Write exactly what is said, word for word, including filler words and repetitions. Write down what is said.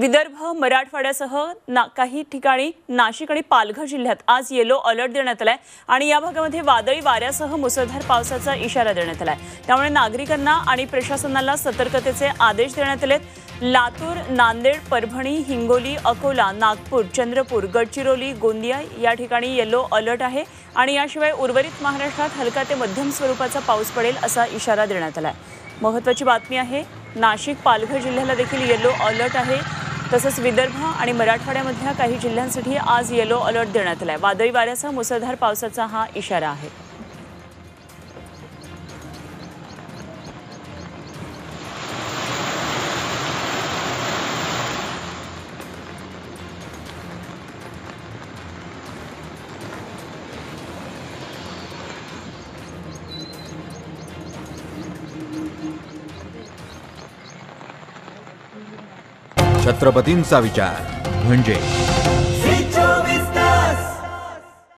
विदर्भ, मराठवाड्यासह ना काही ठिकाणी नाशिक आणि पालघर जिल्ह्यात आज येलो अलर्ट देण्यात आलाय आणि या भागामध्ये वादळी वाऱ्यासह मुसळधार पावसाचा इशारा देण्यात आलाय। त्यामुळे नागरिकांना आणि प्रशासनाला सतर्कतेचे आदेश देण्यात आलेत। लातूर, नांदेड, परभणी, हिंगोली, अकोला, नागपूर, चंद्रपूर, गडचिरोली, गोंदिया या ठिकाणी येलो अलर्ट आहे आणि याशिवाय उर्वरित महाराष्ट्रात हलका ते मध्यम स्वरूपाचा पाऊस पडेल असा इशारा देण्यात आलाय। महत्त्वाची बातमी आहे, नाशिक पालघर जिल्ह्याला देखील येलो अलर्ट आहे। तसंच विदर्भ आणि मराठवाड्यामधल्या काही जिल्ह्यांसाठी आज येलो अलर्ट देण्यात आलाय। वादळी वाऱ्यासह मुसळधार पावसाचा हा इशारा आहे। छत्रपतींचा विचार म्हणजे